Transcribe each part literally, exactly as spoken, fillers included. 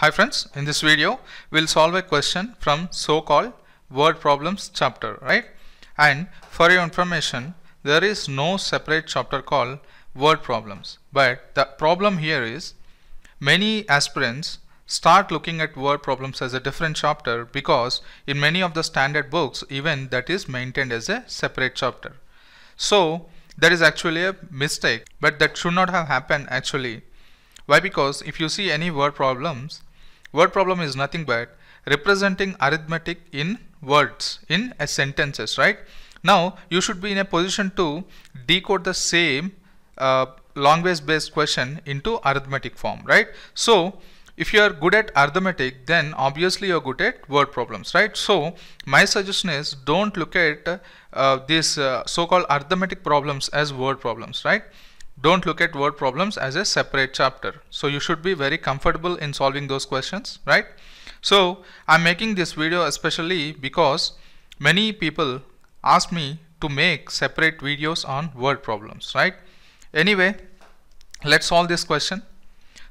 Hi friends, in this video we'll solve a question from so-called word problems chapter, right? And for your information, there is no separate chapter called word problems, but the problem here is many aspirants start looking at word problems as a different chapter because in many of the standard books even that is maintained as a separate chapter. So that is actually a mistake, but that should not have happened actually. Why? Because if you see any word problems, word problem is nothing but representing arithmetic in words, in a sentences, right? Now you should be in a position to decode the same uh, language based question into arithmetic form, right? So if you are good at arithmetic, then obviously you're good at word problems, right? So my suggestion is don't look at uh, these uh, so-called arithmetic problems as word problems, right? Don't look at word problems as a separate chapter. So you should be very comfortable in solving those questions, right? So I'm making this video especially because many people ask me to make separate videos on word problems, right? Anyway, let's solve this question.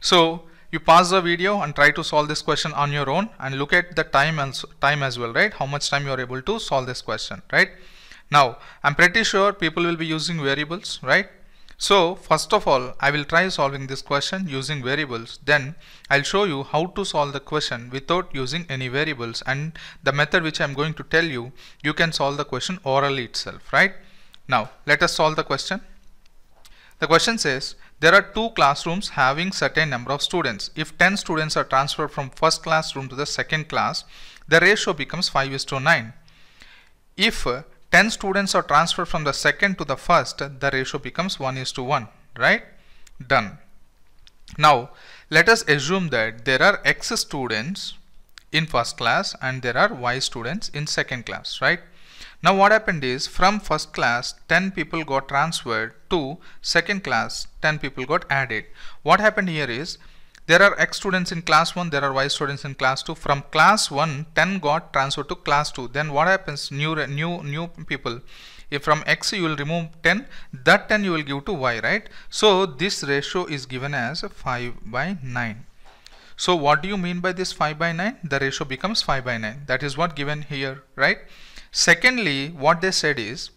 So you pause the video and try to solve this question on your own and look at the time as, time as well, right? How much time you are able to solve this question, right? Now, I'm pretty sure people will be using variables, right? So first of all, I will try solving this question using variables. Then I'll show you how to solve the question without using any variables, and the method which I'm going to tell you, you can solve the question orally itself, right? Now, let us solve the question. The question says, there are two classrooms having certain number of students. If ten students are transferred from first classroom to the second class, the ratio becomes five is to nine. If ten students are transferred from the second to the first, the ratio becomes one is to one, right? Done. Now, let us assume that there are X students in first class and there are Y students in second class, right? Now what happened is, from first class ten people got transferred to second class, ten people got added. What happened here is, there are X students in class one, there are Y students in class two. From class one, ten got transferred to class two. Then what happens? New new new people. If from X you will remove ten, that ten you will give to Y, right? So this ratio is given as five by nine. So what do you mean by this five by nine? The ratio becomes five by nine. That is what given here, right? Secondly, what they said is,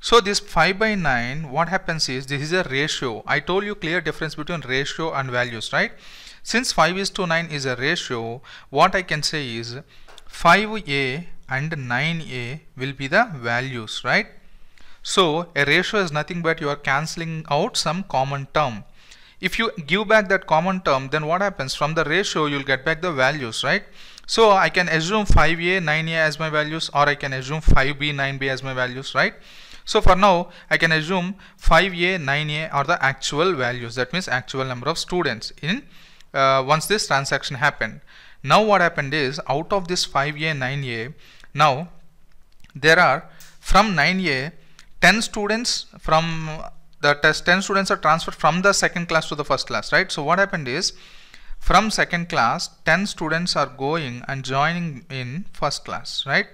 so this five by nine, what happens is, this is a ratio. I told you clear difference between ratio and values, right? Since five is to nine is a ratio, what I can say is five A and nine A will be the values, right? So a ratio is nothing but you are cancelling out some common term. If you give back that common term, then what happens? From the ratio, you'll get back the values, right? So I can assume five A, nine A as my values, or I can assume five B, nine B as my values, right? So for now, I can assume five A, nine A are the actual values. That means actual number of students in uh, once this transaction happened. Now what happened is, out of this five A, nine A, now there are from nine A, ten students from the test, ten students are transferred from the second class to the first class, right? So what happened is, from second class, ten students are going and joining in first class, right?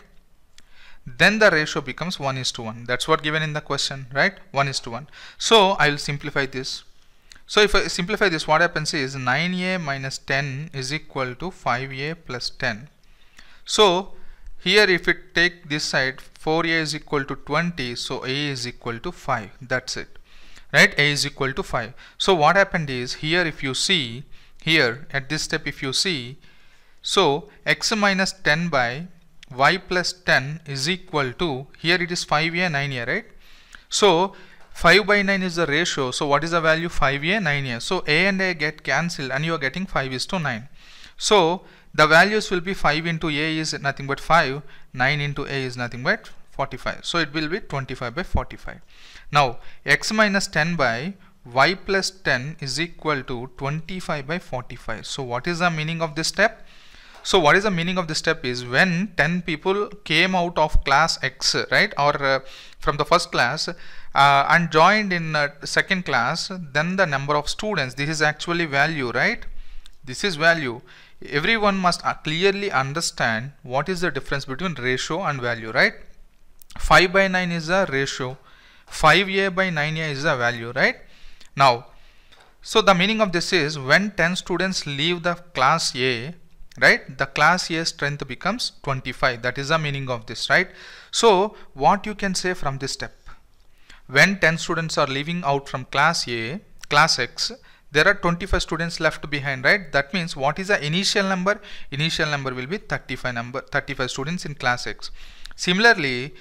Then the ratio becomes one is to one. That's what given in the question, right? one is to one. So I will simplify this. So if I simplify this, what happens is nine A minus ten is equal to five A plus ten. So here if we take this side, four A is equal to twenty, so A is equal to five. That's it, right? A is equal to five. So what happened is, here if you see, here at this step if you see, so X minus ten by Y plus ten is equal to, here it is five A, nine A, right? So five by nine is the ratio. So what is the value? five A, nine A. So A and A get cancelled and you are getting five is to nine. So the values will be five into A is nothing but five, nine into A is nothing but forty-five. So it will be twenty-five by forty-five. Now X minus ten by Y plus ten is equal to twenty-five by forty-five. So what is the meaning of this step? So what is the meaning of this step is, when ten people came out of class X, right, or uh, from the first class uh, and joined in uh, second class, then the number of students, this is actually value, right? This is value. Everyone must clearly understand what is the difference between ratio and value, right? five by nine is a ratio, five A by nine A is a value, right? Now So the meaning of this is when ten students leave the class A, right, the class A strength becomes twenty-five. That is the meaning of this, right? So what you can say from this step, when ten students are leaving out from class A, class X, there are twenty-five students left behind, right? That means what is the initial number? Initial number will be thirty-five number, thirty-five students in class X. Similarly,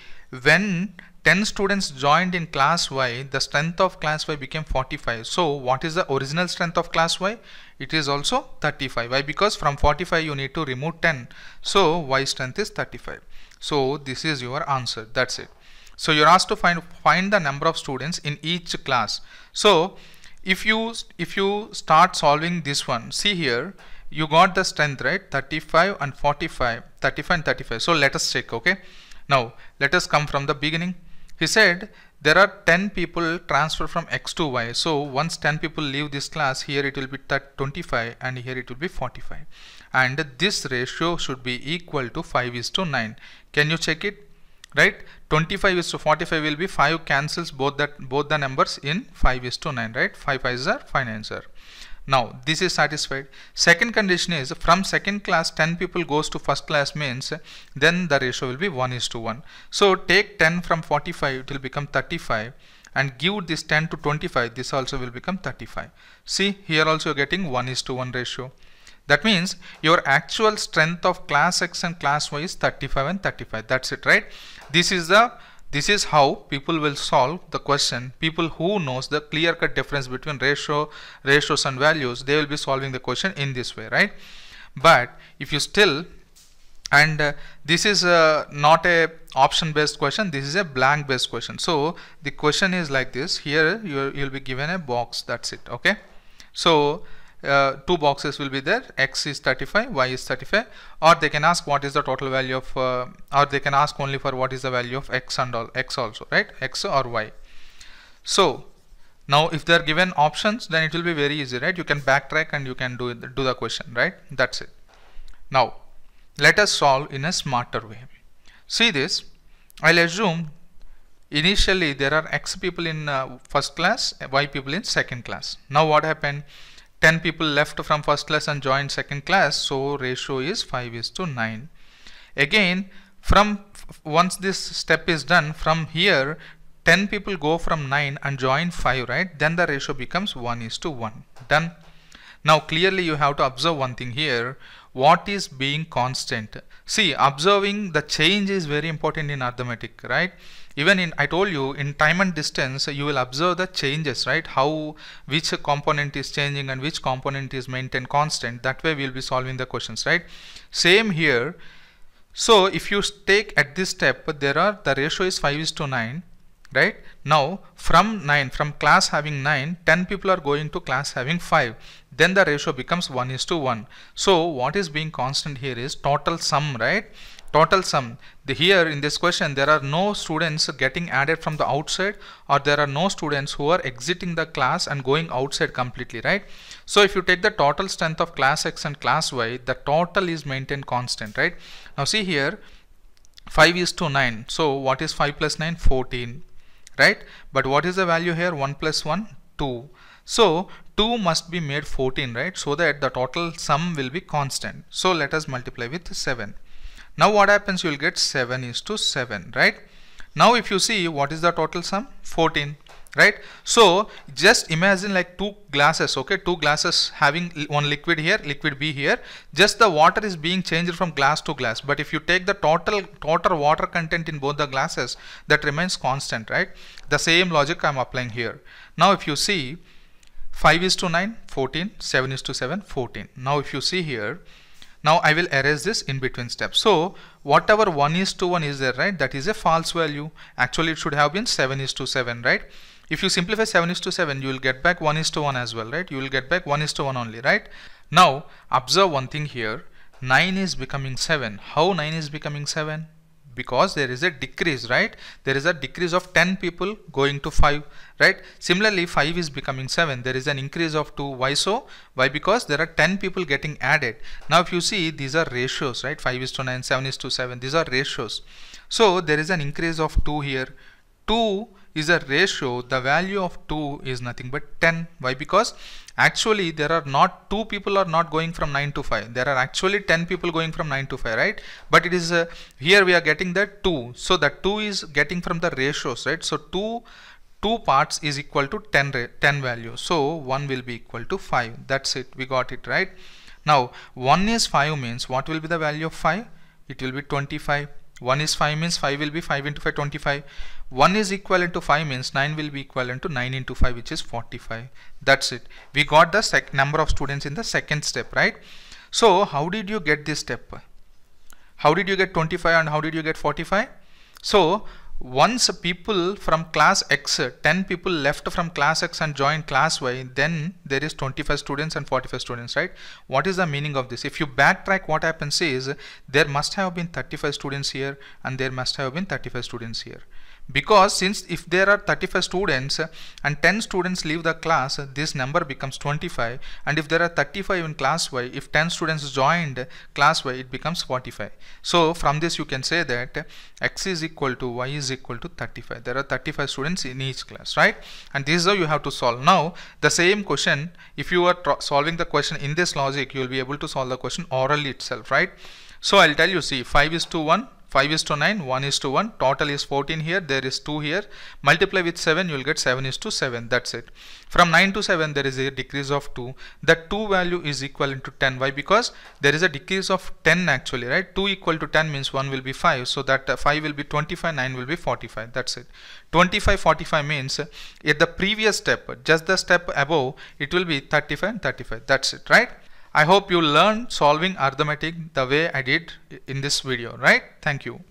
when ten students joined in class Y, the strength of class Y became forty-five. So what is the original strength of class Y? It is also thirty-five. Why? Because from forty-five you need to remove ten. So Y strength is thirty-five. So this is your answer. That's it. So you're asked to find find the number of students in each class. So if you if you start solving this one, see here, you got the strength, right? thirty-five and forty-five, thirty-five and thirty-five. So let us check. Okay, now let us come from the beginning. He said there are ten people transfer from X to Y. So once ten people leave this class, here it will be twenty-five and here it will be forty-five, and this ratio should be equal to five is to nine. Can you check it? Right, twenty-five is to forty-five will be five cancels both that both the numbers in five is to nine, right? Five fives are five nines are. Now this is satisfied. Second condition is from second class ten people goes to first class, means then the ratio will be one is to one. So take ten from forty-five, it will become thirty-five, and give this ten to twenty-five, this also will become thirty-five. See here also you are getting one is to one ratio. That means your actual strength of class X and class Y is thirty-five and thirty-five. That's it, right? This is the this is how people will solve the question. People who knows the clear-cut difference between ratio, ratios and values, they will be solving the question in this way, right? But if you still, and uh, this is uh, not a option-based question, this is a blank-based question. So the question is like this. Here you you'll be given a box. That's it. Okay. So Uh, two boxes will be there, X is thirty-five, Y is thirty-five, or they can ask what is the total value of uh, or they can ask only for what is the value of X and all X also, right? X or Y. So now if they are given options, then it will be very easy, right? You can backtrack and you can do it, do the question, right? That's it. Now let us solve in a smarter way. See this, I'll assume initially there are X people in uh, first class, Y people in second class. Now what happened? ten people left from first class and joined second class, so ratio is five is to nine. Again, from once this step is done, from here ten people go from nine and join five, right? Then the ratio becomes one is to one. Done. Now clearly you have to observe one thing here. What is being constant? See, observing the change is very important in arithmetic, right? Even in, I told you, in time and distance you will observe the changes, right? How, which component is changing and which component is maintained constant. That way we will be solving the questions, right? Same here. So if you take at this step, there are the ratio is five is to nine, right? Now from nine, from class having nine, ten people are going to class having five, then the ratio becomes one is to one. So what is being constant here is total sum, right? Total sum. The here in this question there are no students getting added from the outside, or there are no students who are exiting the class and going outside completely, right? So if you take the total strength of class X and class Y, the total is maintained constant, right? Now see here, five is to nine. So what is five plus nine? fourteen, right? But what is the value here? one plus one, two. So two must be made fourteen, right? So that the total sum will be constant. So let us multiply with seven. Now what happens? You will get seven is to seven, right? Now if you see, what is the total sum? fourteen, right? So just imagine like two glasses, okay? Two glasses having one liquid here, liquid B here. Just the water is being changed from glass to glass. But if you take the total total water content in both the glasses, that remains constant, right? The same logic I am applying here. Now if you see, five is to nine, fourteen, seven is to seven, fourteen. Now if you see here, now I will erase this in between steps. So whatever one is to one is there, right? That is a false value. Actually it should have been seven is to seven, right? If you simplify seven is to seven, you will get back one is to one as well, right? You will get back one is to one only, right? Now observe one thing here. nine is becoming seven. How nine is becoming seven? Because there is a decrease, right? There is a decrease of ten people going to five, right? Similarly, five is becoming seven. There is an increase of two. Why so? Why? Because there are ten people getting added. Now if you see, these are ratios, right? five is to nine, seven is to seven. These are ratios. So there is an increase of two here. two is a ratio, the value of two is nothing but ten. Why? Because actually there are not two people are not going from nine to five. There are actually ten people going from nine to five, right? But it is a, here we are getting the two. So that two is getting from the ratios, right? So two two parts is equal to ten ten value. So one will be equal to five. That's it. We got it, right? Now one is five means what will be the value of five? It will be twenty-five. one is five means five will be five into five, twenty-five. one is equivalent to five means nine will be equivalent to nine into five, which is forty-five. That's it. We got the sec number of students in the second step, right? So how did you get this step? How did you get twenty-five and how did you get forty-five? So once people from class X, ten people left from class X and joined class Y, then there is twenty-five students and forty-five students, right? What is the meaning of this? If you backtrack, what happens is there must have been thirty-five students here and there must have been thirty-five students here. Because since if there are thirty-five students and ten students leave the class, this number becomes twenty-five. And if there are thirty-five in class Y, if ten students joined class Y, it becomes forty-five. So from this you can say that X is equal to Y is equal to thirty-five. There are thirty-five students in each class, right? And this is how you have to solve. Now the same question, if you are solving the question in this logic, you will be able to solve the question orally itself, right? So I'll tell you, see, five is to one. five is to nine, one is to one, total is fourteen here, there is two here, multiply with seven, you will get seven is to seven, that's it. From nine to seven, there is a decrease of two, that two value is equivalent to ten. Why? Because there is a decrease of ten actually, right? two equal to ten means one will be five, so that five will be twenty-five, nine will be forty-five, that's it. twenty-five, forty-five means at the previous step, just the step above, it will be thirty-five and thirty-five, that's it, right? I hope you learned solving arithmetic the way I did in this video, right? Thank you.